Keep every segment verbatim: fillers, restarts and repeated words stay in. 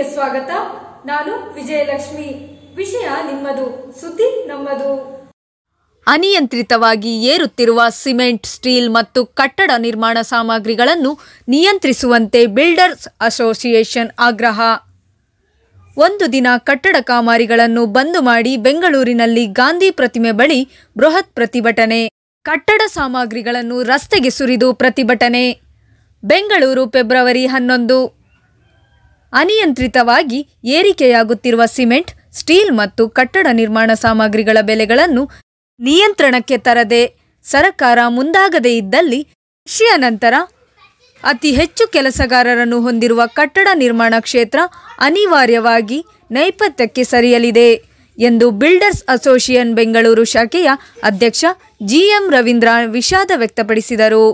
ಗೆ ಸ್ವಾಗತ. ನಾನು ವಿಜಯಲಕ್ಷ್ಮಿ. ವಿಷಯ ನಿಮ್ಮದು, ಸುದ್ದಿ ನಮ್ಮದು. ಅನಿಯಂತ್ರಿತವಾಗಿ ಏರುತ್ತಿರುವ ಸಿಮೆಂಟ್, ಸ್ಟೀಲ್ ಮತ್ತು ಕಟ್ಟಡ ನಿರ್ಮಾಣ ಸಾಮಗ್ರಿಗಳನ್ನು ನಿಯಂತ್ರಿಸುವಂತೆ ಬಿಲ್ಡರ್ಸ್ ಅಸೋಸಿಯೇಷನ್ ಆಗ್ರಹ. ಒಂದು ದಿನ ಕಟ್ಟಡ ಕಾಮಗಾರಿಗಳನ್ನು ಬಂದು ಮಾಡಿ ಬೆಂಗಳೂರಿನಲ್ಲಿ ಗಾಂಧಿ ಪ್ರತಿಮೆ ಬಳಿ ಬೃಹತ್ ಪ್ರತಿಭಟನೆ. ಕಟ್ಟಡ ಸಾಮಗ್ರಿಗಳನ್ನು ರಸ್ತೆಗೆ ಸುರಿದು ಪ್ರತಿಭಟನೆ. ಬೆಂಗಳೂರು, ಫೆಬ್ರವರಿ ಹನ್ನೊಂದು. ಅನಿಯಂತ್ರಿತವಾಗಿ ಏರಿಕೆಯಾಗುತ್ತಿರುವ ಸಿಮೆಂಟ್, ಸ್ಟೀಲ್ ಮತ್ತು ಕಟ್ಟಡ ನಿರ್ಮಾಣ ಸಾಮಗ್ರಿಗಳ ಬೆಲೆಗಳನ್ನು ನಿಯಂತ್ರಣಕ್ಕೆ ತರದೆ ಸರ್ಕಾರ ಮುಂದಾಗದೇ ಇದ್ದಲ್ಲಿ ಕೃಷಿಯ ನಂತರ ಅತಿ ಹೆಚ್ಚು ಕೆಲಸಗಾರರನ್ನು ಹೊಂದಿರುವ ಕಟ್ಟಡ ನಿರ್ಮಾಣ ಕ್ಷೇತ್ರ ಅನಿವಾರ್ಯವಾಗಿ ನೈಪಥ್ಯಕ್ಕೆ ಸರಿಯಲಿದೆ ಎಂದು ಬಿಲ್ಡರ್ಸ್ ಅಸೋಸಿಯೇಷನ್ ಬೆಂಗಳೂರು ಶಾಖೆಯ ಅಧ್ಯಕ್ಷ ಜಿ ಎಂ ರವೀಂದ್ರ ವಿಷಾದ ವ್ಯಕ್ತಪಡಿಸಿದರು.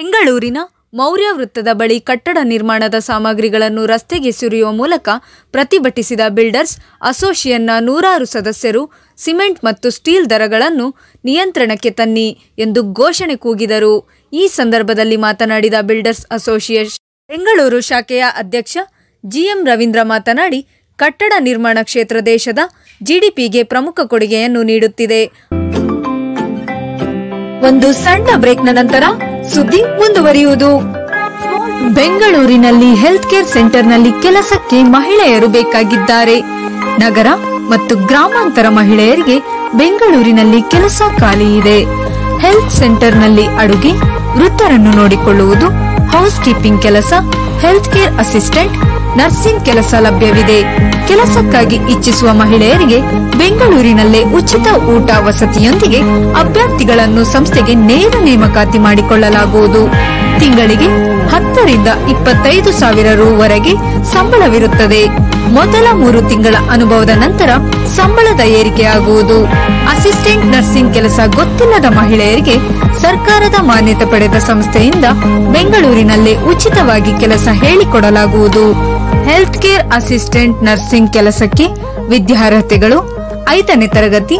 ಬೆಂಗಳೂರಿನ ಮೌರ್ಯ ವೃತ್ತದ ಬಳಿ ಕಟ್ಟಡ ನಿರ್ಮಾಣದ ಸಾಮಗ್ರಿಗಳನ್ನು ರಸ್ತೆಗೆ ಸುರಿಯುವ ಮೂಲಕ ಪ್ರತಿಭಟಿಸಿದ ಬಿಲ್ಡರ್ಸ್ ಅಸೋಸಿಯೇಷನ್ನ ನೂರಾರು ಸದಸ್ಯರು ಸಿಮೆಂಟ್ ಮತ್ತು ಸ್ಟೀಲ್ ದರಗಳನ್ನು ನಿಯಂತ್ರಣಕ್ಕೆ ತನ್ನಿ ಎಂದು ಘೋಷಣೆ ಕೂಗಿದರು. ಈ ಸಂದರ್ಭದಲ್ಲಿ ಮಾತನಾಡಿದ ಬಿಲ್ಡರ್ಸ್ ಅಸೋಸಿಯೇಷನ್ ಬೆಂಗಳೂರು ಶಾಖೆಯ ಅಧ್ಯಕ್ಷ ಜಿ ಎಂ ರವೀಂದ್ರ ಮಾತನಾಡಿ, ಕಟ್ಟಡ ನಿರ್ಮಾಣ ಕ್ಷೇತ್ರ ದೇಶದ ಜಿಡಿಪಿಗೆ ಪ್ರಮುಖ ಕೊಡುಗೆಯನ್ನು ನೀಡುತ್ತಿದೆ. ಒಂದು ಸಣ್ಣ ಬ್ರೇಕ್ನ ನಂತರ ಸುದ್ದಿ ಮುಂದುವರಿಯುವುದು. ಬೆಂಗಳೂರಿನಲ್ಲಿ ಹೆಲ್ತ್ ಕೇರ್ ಸೆಂಟರ್ನಲ್ಲಿ ಕೆಲಸಕ್ಕೆ ಮಹಿಳೆಯರು ಬೇಕಾಗಿದ್ದಾರೆ. ನಗರ ಮತ್ತು ಗ್ರಾಮಾಂತರ ಮಹಿಳೆಯರಿಗೆ ಬೆಂಗಳೂರಿನಲ್ಲಿ ಕೆಲಸ ಖಾಲಿ ಇದೆ. ಹೆಲ್ತ್ ಸೆಂಟರ್ನಲ್ಲಿ ಅಡುಗೆ, ವೃತ್ತರನ್ನು ನೋಡಿಕೊಳ್ಳುವುದು, ಹೌಸ್ ಕೀಪಿಂಗ್ ಕೆಲಸ, ಹೆಲ್ತ್ ಕೇರ್ ಅಸಿಸ್ಟೆಂಟ್, ನರ್ಸಿಂಗ್ ಕೆಲಸ ಲಭ್ಯವಿದೆ. ಕೆಲಸಕ್ಕಾಗಿ ಇಚ್ಛಿಸುವ ಮಹಿಳೆಯರಿಗೆ ಬೆಂಗಳೂರಿನಲ್ಲೇ ಉಚಿತ ಊಟ ವಸತಿಯೊಂದಿಗೆ ಅಭ್ಯರ್ಥಿಗಳನ್ನು ಸಂಸ್ಥೆಗೆ ನೇರ ನೇಮಕಾತಿ ಮಾಡಿಕೊಳ್ಳಲಾಗುವುದು. ತಿಂಗಳಿಗೆ ಹತ್ತರಿಂದ ಇಪ್ಪತ್ತೈದು ಸಾವಿರ ರೂವರೆಗೆ ಸಂಬಳವಿರುತ್ತದೆ. ಮೊದಲ ಮೂರು ತಿಂಗಳ ಅನುಭವದ ನಂತರ ಸಂಬಳದ ಏರಿಕೆಯಾಗುವುದು. ಅಸಿಸ್ಟೆಂಟ್ ನರ್ಸಿಂಗ್ ಕೆಲಸ ಗೊತ್ತಿಲ್ಲದ ಮಹಿಳೆಯರಿಗೆ ಸರ್ಕಾರದ ಮಾನ್ಯತೆ ಪಡೆದ ಸಂಸ್ಥೆಯಿಂದ ಬೆಂಗಳೂರಿನಲ್ಲೇ ಉಚಿತವಾಗಿ ಕೆಲಸ ಹೇಳಿಕೊಡಲಾಗುವುದು. ಹೆಲ್ತ್ ಕೇರ್ ಅಸಿಸ್ಟೆಂಟ್ ನರ್ಸಿಂಗ್ ಕೆಲಸಕ್ಕೆ ವಿದ್ಯಾರ್ಹತೆಗಳು ಐದನೇ ತರಗತಿ,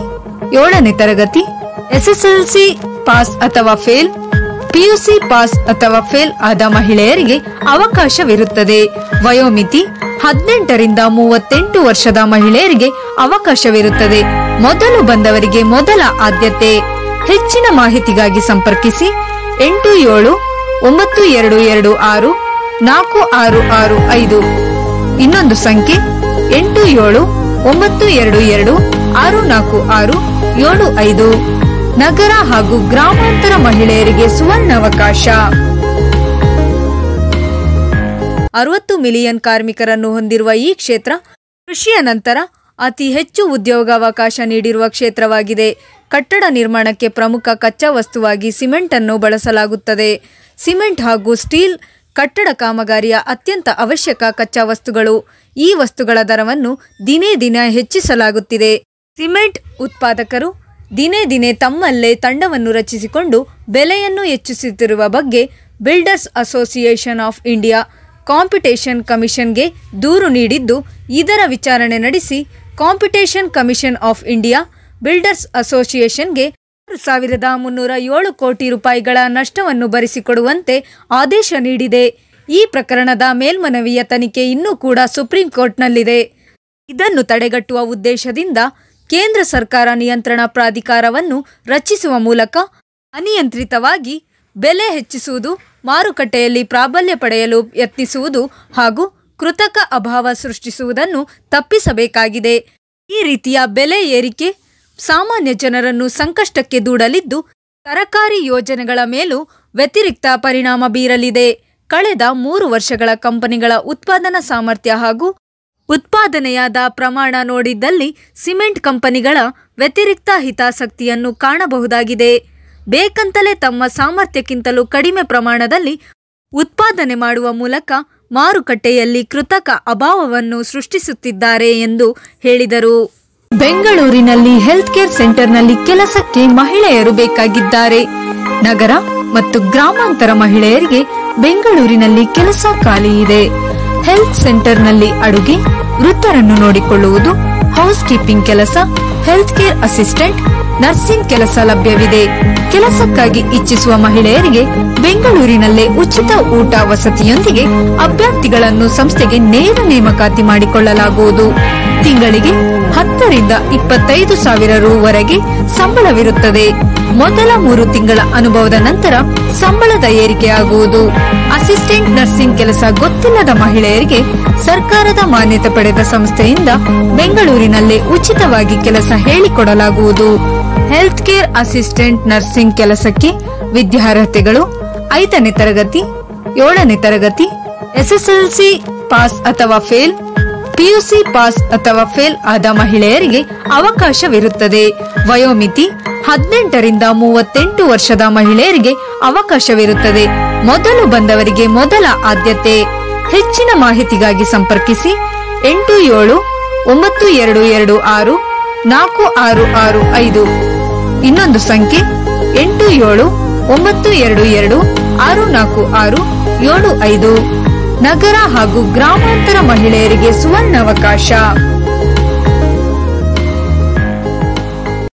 ಏಳನೇ ತರಗತಿ, ಎಸ್ಎಸ್ಎಲ್ಸಿ ಪಾಸ್ ಅಥವಾ ಫೇಲ್, ಪಿಯುಸಿ ಪಾಸ್ ಅಥವಾ ಫೇಲ್ ಆದ ಮಹಿಳೆಯರಿಗೆ ಅವಕಾಶವಿರುತ್ತದೆ. ವಯೋಮಿತಿ ಹದಿನೆಂಟರಿಂದ ಮೂವತ್ತೆಂಟು ವರ್ಷದ ಮಹಿಳೆಯರಿಗೆ ಅವಕಾಶವಿರುತ್ತದೆ. ಮೊದಲು ಬಂದವರಿಗೆ ಮೊದಲ ಆದ್ಯತೆ. ಹೆಚ್ಚಿನ ಮಾಹಿತಿಗಾಗಿ ಸಂಪರ್ಕಿಸಿ ಎಂಟು ಏಳು ಒಂಬತ್ತು ಎರಡು ಎರಡು ಆರು ನಾಲ್ಕು ಆರು ಆರು ಐದು. ಇನ್ನೊಂದು ಸಂಖ್ಯೆ ಎಂಟು ಏಳು ಒಂಬತ್ತು ಎರಡು ಎರಡು ಆರು ನಾಲ್ಕು ಆರು ಏಳು ಐದು. ನಗರ ಹಾಗೂ ಗ್ರಾಮಾಂತರ ಮಹಿಳೆಯರಿಗೆ ಸುವರ್ಣಾವಕಾಶ. ಅರವತ್ತು ಮಿಲಿಯನ್ ಕಾರ್ಮಿಕರನ್ನು ಹೊಂದಿರುವ ಈ ಕ್ಷೇತ್ರ ಕೃಷಿಯ ನಂತರ ಅತಿ ಹೆಚ್ಚು ಉದ್ಯೋಗಾವಕಾಶ ನೀಡಿರುವ ಕ್ಷೇತ್ರವಾಗಿದೆ. ಕಟ್ಟಡ ನಿರ್ಮಾಣಕ್ಕೆ ಪ್ರಮುಖ ಕಚ್ಚಾ ವಸ್ತುವಾಗಿ ಸಿಮೆಂಟ್ ಅನ್ನು ಬಳಸಲಾಗುತ್ತದೆ. ಸಿಮೆಂಟ್ ಹಾಗೂ ಸ್ಟೀಲ್ ಕಟ್ಟಡ ಕಾಮಗಾರಿಯ ಅತ್ಯಂತ ಅವಶ್ಯಕ ಕಚ್ಚಾ ವಸ್ತುಗಳು. ಈ ವಸ್ತುಗಳ ದರವನ್ನು ದಿನೇ ದಿನ ಹೆಚ್ಚಿಸಲಾಗುತ್ತಿದೆ. ಸಿಮೆಂಟ್ ಉತ್ಪಾದಕರು ದಿನೇ ದಿನೇ ತಮ್ಮಲ್ಲೇ ತಂಡವನ್ನು ರಚಿಸಿಕೊಂಡು ಬೆಲೆಯನ್ನು ಹೆಚ್ಚಿಸುತ್ತಿರುವ ಬಗ್ಗೆ builders association of India competition ಕಮಿಷನ್ಗೆ ದೂರು ನೀಡಿದ್ದು, ಇದರ ವಿಚಾರಣೆ ನಡೆಸಿ competition commission of India builders ಅಸೋಸಿಯೇಷನ್ಗೆ ಆರು ಸಾವಿರದ ಮುನ್ನೂರ ಏಳು ಕೋಟಿ ರೂಪಾಯಿಗಳ ನಷ್ಟವನ್ನು ಭರಿಸಿಕೊಡುವಂತೆ ಆದೇಶ ನೀಡಿದೆ. ಈ ಪ್ರಕರಣದ ಮೇಲ್ಮನವಿಯ ತನಿಖೆ ಇನ್ನೂ ಕೂಡ ಸುಪ್ರೀಂ ಕೋರ್ಟ್ನಲ್ಲಿದೆ. ಇದನ್ನು ತಡೆಗಟ್ಟುವ ಉದ್ದೇಶದಿಂದ ಕೇಂದ್ರ ಸರ್ಕಾರ ನಿಯಂತ್ರಣ ಪ್ರಾಧಿಕಾರವನ್ನು ರಚಿಸುವ ಮೂಲಕ ಅನಿಯಂತ್ರಿತವಾಗಿ ಬೆಲೆ ಹೆಚ್ಚಿಸುವುದು, ಮಾರುಕಟ್ಟೆಯಲ್ಲಿ ಪ್ರಾಬಲ್ಯ ಪಡೆಯಲು ಯತ್ನಿಸುವುದು ಹಾಗೂ ಕೃತಕ ಅಭಾವ ಸೃಷ್ಟಿಸುವುದನ್ನು ತಪ್ಪಿಸಬೇಕಾಗಿದೆ. ಈ ರೀತಿಯ ಬೆಲೆ ಏರಿಕೆ ಸಾಮಾನ್ಯ ಜನರನ್ನು ಸಂಕಷ್ಟಕ್ಕೆ ದೂಡಲಿದ್ದು, ಸರ್ಕಾರಿ ಯೋಜನೆಗಳ ಮೇಲೂ ವ್ಯತಿರಿಕ್ತ ಪರಿಣಾಮ ಬೀರಲಿದೆ. ಕಳೆದ ಮೂರು ವರ್ಷಗಳ ಕಂಪನಿಗಳ ಉತ್ಪಾದನಾ ಸಾಮರ್ಥ್ಯ ಹಾಗೂ ಉತ್ಪಾದನೆಯಾದ ಪ್ರಮಾಣ ನೋಡಿದಲ್ಲಿ ಸಿಮೆಂಟ್ ಕಂಪನಿಗಳ ವ್ಯತಿರಿಕ್ತ ಹಿತಾಸಕ್ತಿಯನ್ನು ಕಾಣಬಹುದಾಗಿದೆ. ಬೇಕಂತಲೇ ತಮ್ಮ ಸಾಮರ್ಥ್ಯಕ್ಕಿಂತಲೂ ಕಡಿಮೆ ಪ್ರಮಾಣದಲ್ಲಿ ಉತ್ಪಾದನೆ ಮಾಡುವ ಮೂಲಕ ಮಾರುಕಟ್ಟೆಯಲ್ಲಿ ಕೃತಕ ಅಭಾವವನ್ನು ಸೃಷ್ಟಿಸುತ್ತಿದ್ದಾರೆ ಎಂದು ಹೇಳಿದರು. ಬೆಂಗಳೂರಿನಲ್ಲಿ ಹೆಲ್ತ್ ಕೇರ್ ಸೆಂಟರ್ನಲ್ಲಿ ಕೆಲಸಕ್ಕೆ ಮಹಿಳೆಯರು ಬೇಕಾಗಿದ್ದಾರೆ. ನಗರ ಮತ್ತು ಗ್ರಾಮಾಂತರ ಮಹಿಳೆಯರಿಗೆ ಬೆಂಗಳೂರಿನಲ್ಲಿ ಕೆಲಸ ಖಾಲಿ ಇದೆ. ಹೆಲ್ತ್ ಸೆಂಟರ್ನಲ್ಲಿ ಅಡುಗೆ, ವೃತ್ತರನ್ನು ನೋಡಿಕೊಳ್ಳುವುದು, ಹೌಸ್ ಕೀಪಿಂಗ್ ಕೆಲಸ, ಹೆಲ್ತ್ ಕೇರ್ ಅಸಿಸ್ಟೆಂಟ್, ನರ್ಸಿಂಗ್ ಕೆಲಸ ಲಭ್ಯವಿದೆ. ಕೆಲಸಕ್ಕಾಗಿ ಇಚ್ಛಿಸುವ ಮಹಿಳೆಯರಿಗೆ ಬೆಂಗಳೂರಿನಲ್ಲೇ ಉಚಿತ ಊಟ ವಸತಿಯೊಂದಿಗೆ ಅಭ್ಯರ್ಥಿಗಳನ್ನು ಸಂಸ್ಥೆಗೆ ನೇರ ನೇಮಕಾತಿ ಮಾಡಿಕೊಳ್ಳಲಾಗುವುದು. ತಿಂಗಳಿಗೆ ಹತ್ತರಿಂದ ಇಪ್ಪತ್ತೈದು ಸಾವಿರ ರೂವರೆಗೆ ಸಂಬಳವಿರುತ್ತದೆ. ಮೊದಲ ಮೂರು ತಿಂಗಳ ಅನುಭವದ ನಂತರ ಸಂಬಳದ ಏರಿಕೆಯಾಗುವುದು. ಅಸಿಸ್ಟೆಂಟ್ ನರ್ಸಿಂಗ್ ಕೆಲಸ ಗೊತ್ತಿಲ್ಲದ ಮಹಿಳೆಯರಿಗೆ ಸರ್ಕಾರದ ಮಾನ್ಯತೆ ಪಡೆದ ಸಂಸ್ಥೆಯಿಂದ ಬೆಂಗಳೂರಿನಲ್ಲೇ ಉಚಿತವಾಗಿ ಕೆಲಸ ಹೇಳಿಕೊಡಲಾಗುವುದು. ಹೆಲ್ತ್ ಕೇರ್ ಅಸಿಸ್ಟೆಂಟ್ ನರ್ಸಿಂಗ್ ಕೆಲಸಕ್ಕೆ ವಿದ್ಯಾರ್ಹತೆಗಳು ಐದನೇ ತರಗತಿ, ಏಳನೇ ತರಗತಿ, ಎಸ್ಎಸ್ಎಲ್ಸಿ ಪಾಸ್ ಅಥವಾ ಫೇಲ್, ಪಿಯುಸಿ ಪಾಸ್ ಅಥವಾ ಫೇಲ್ ಆದ ಮಹಿಳೆಯರಿಗೆ ಅವಕಾಶವಿರುತ್ತದೆ. ವಯೋಮಿತಿ ಹದಿನೆಂಟರಿಂದ ಮೂವತ್ತೆಂಟು ವರ್ಷದ ಮಹಿಳೆಯರಿಗೆ ಅವಕಾಶವಿರುತ್ತದೆ. ಮೊದಲು ಬಂದವರಿಗೆ ಮೊದಲ ಆದ್ಯತೆ. ಹೆಚ್ಚಿನ ಮಾಹಿತಿಗಾಗಿ ಸಂಪರ್ಕಿಸಿ ಎಂಟು ಏಳು ಒಂಬತ್ತು ಎರಡು ಎರಡು ಆರು ನಾಲ್ಕು ಆರು ಆರು ಐದು. ಇನ್ನೊಂದು ಸಂಖ್ಯೆ ಎಂಟು ಏಳು ಒಂಬತ್ತು ಎರಡು ಎರಡು ಆರು ನಾಲ್ಕು ಆರು ಏಳು ಐದು. ನಗರ ಹಾಗೂ ಗ್ರಾಮಾಂತರ ಮಹಿಳೆಯರಿಗೆ ಸುವರ್ಣಾವಕಾಶ.